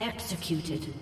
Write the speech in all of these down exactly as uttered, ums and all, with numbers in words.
Executed.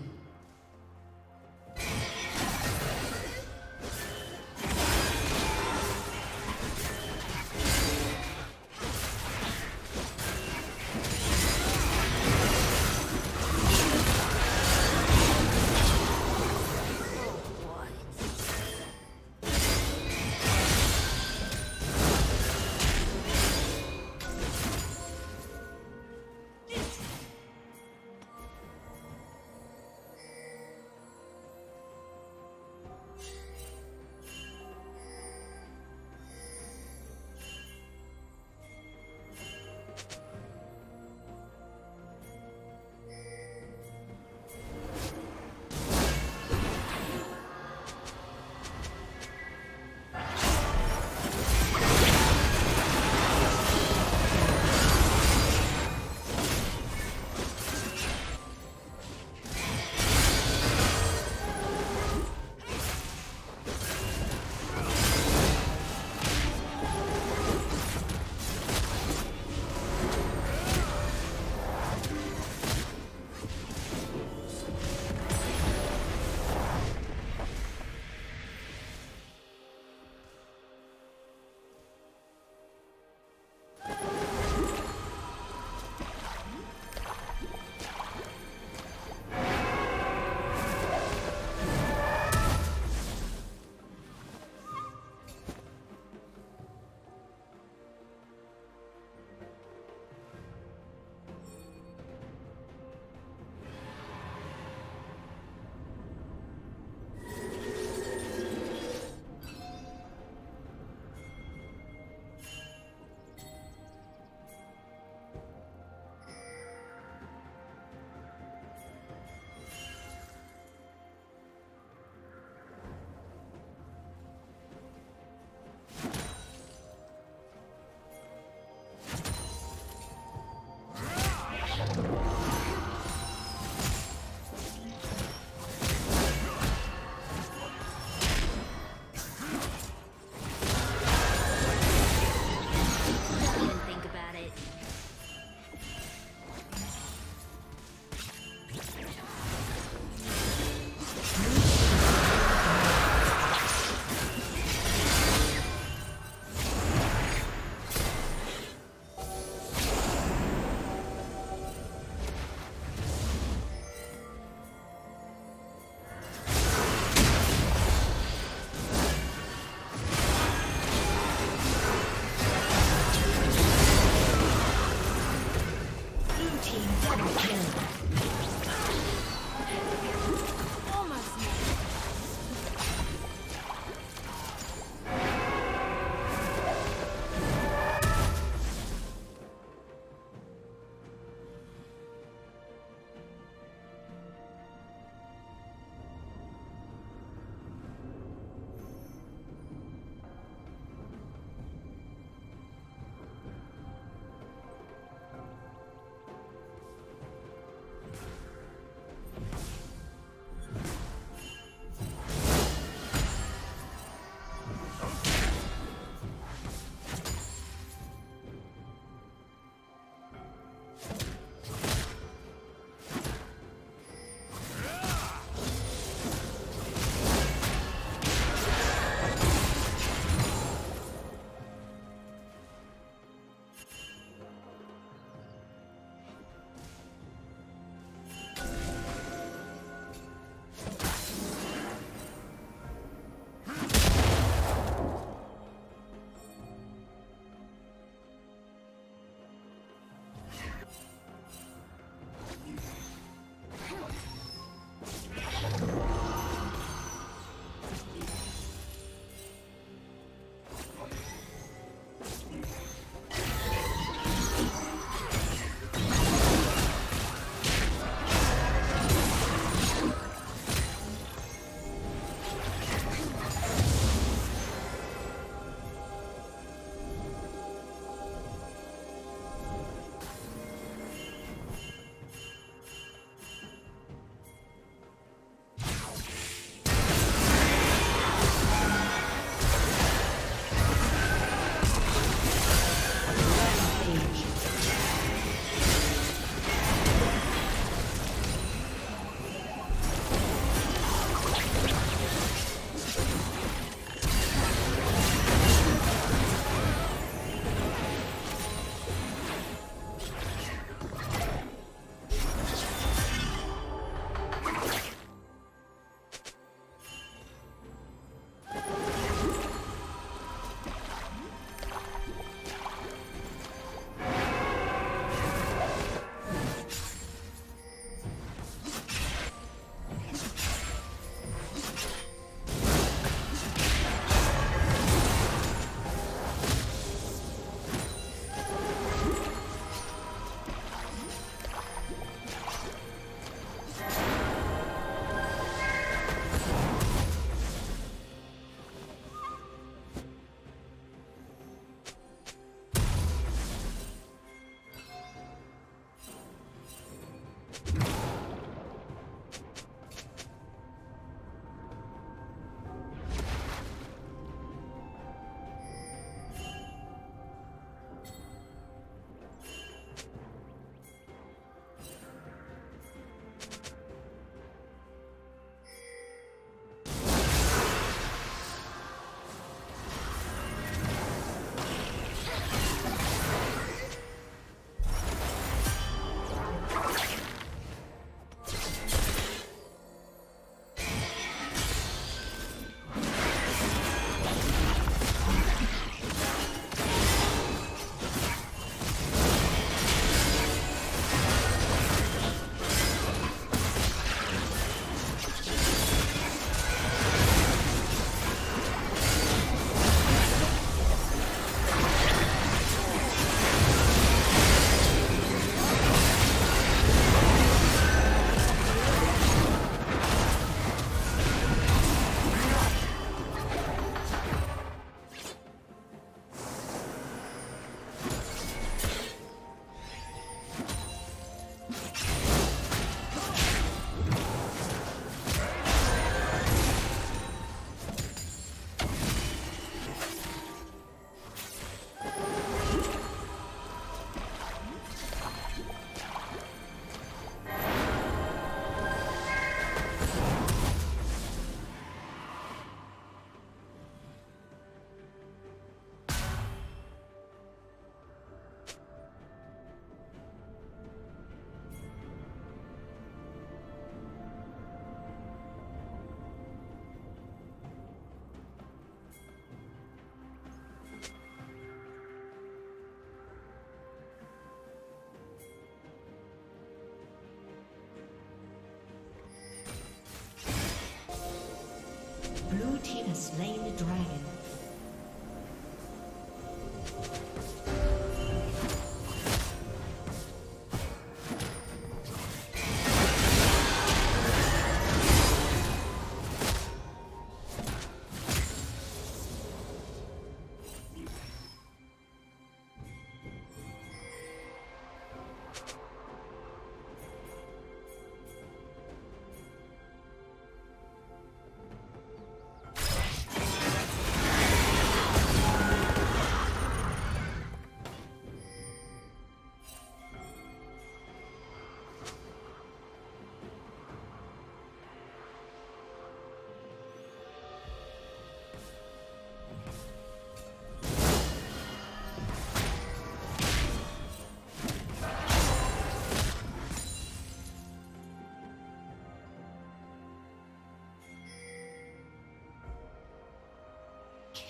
slain the dragon.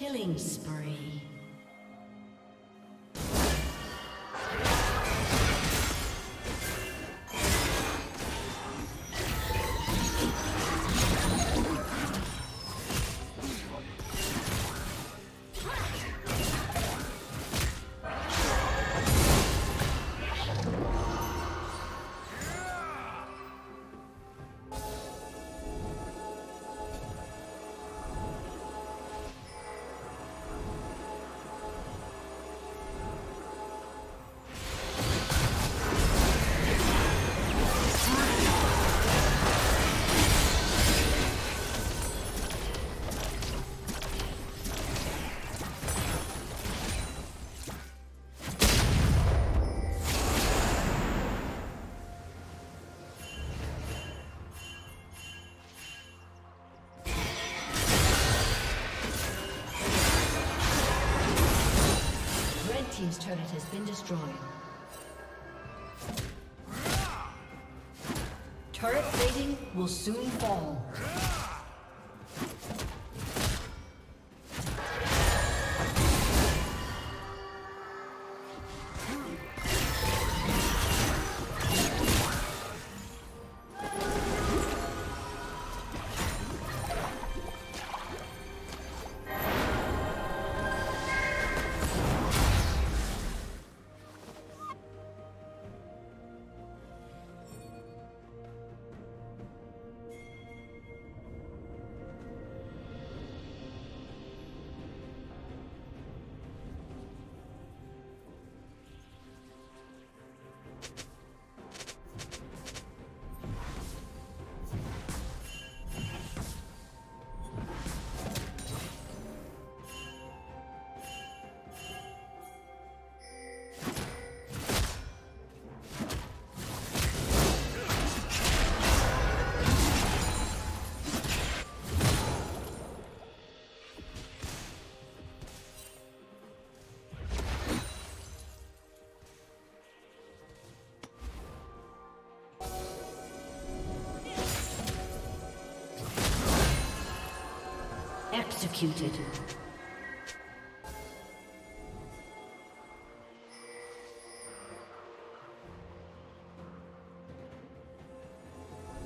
Killing spree. Team's turret has been destroyed. Turret plating will soon fall. Executed.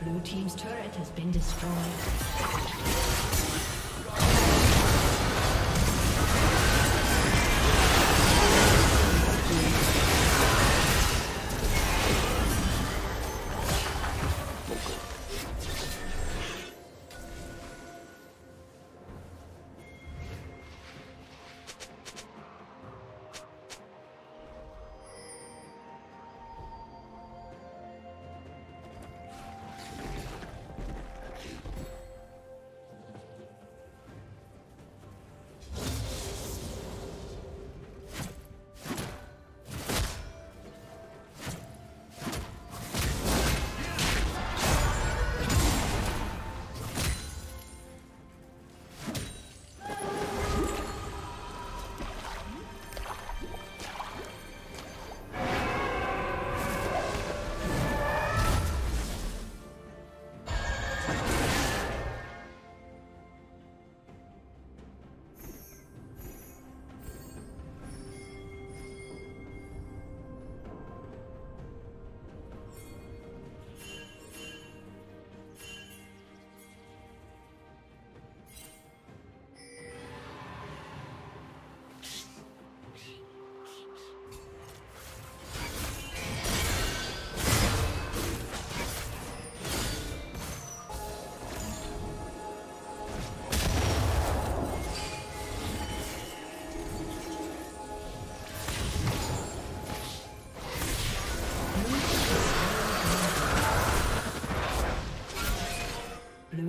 Blue team's turret has been destroyed.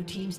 Blue team's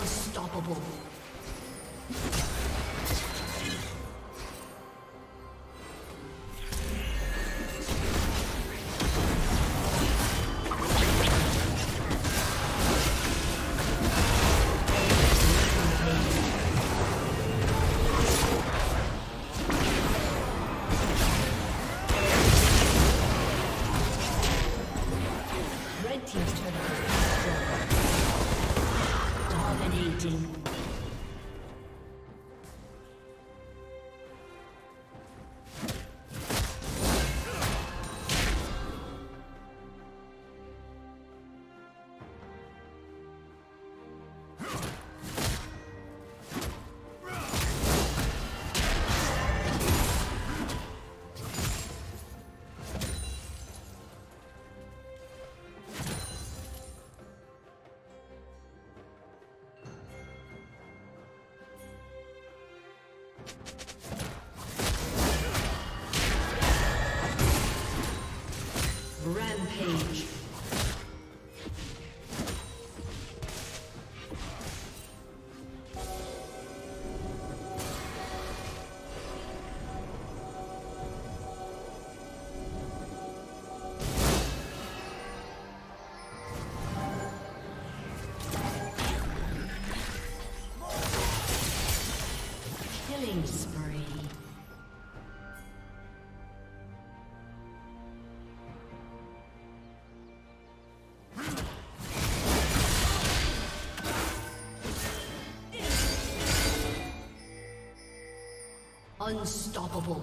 Unstoppable. Red team's turret has been destroyed. Dominating. Rampage. Killing spree. Unstoppable.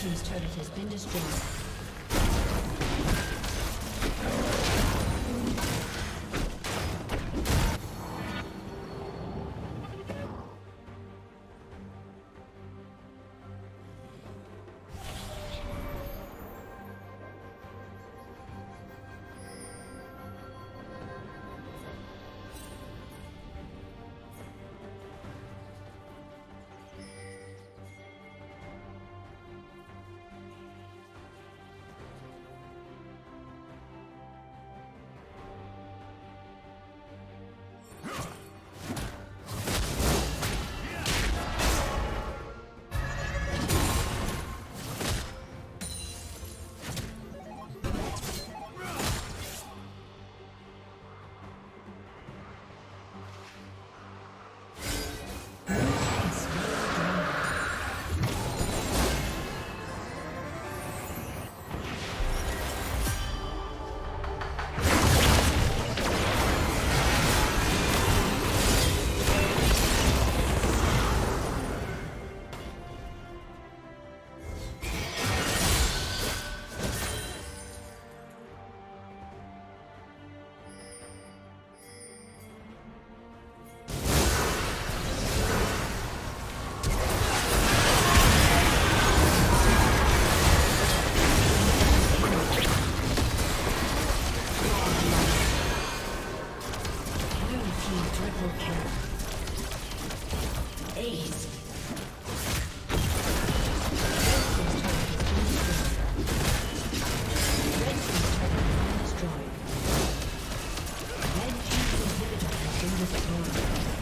team's turret has been destroyed. Destroyed. Red team's inhibitor has been destroyed.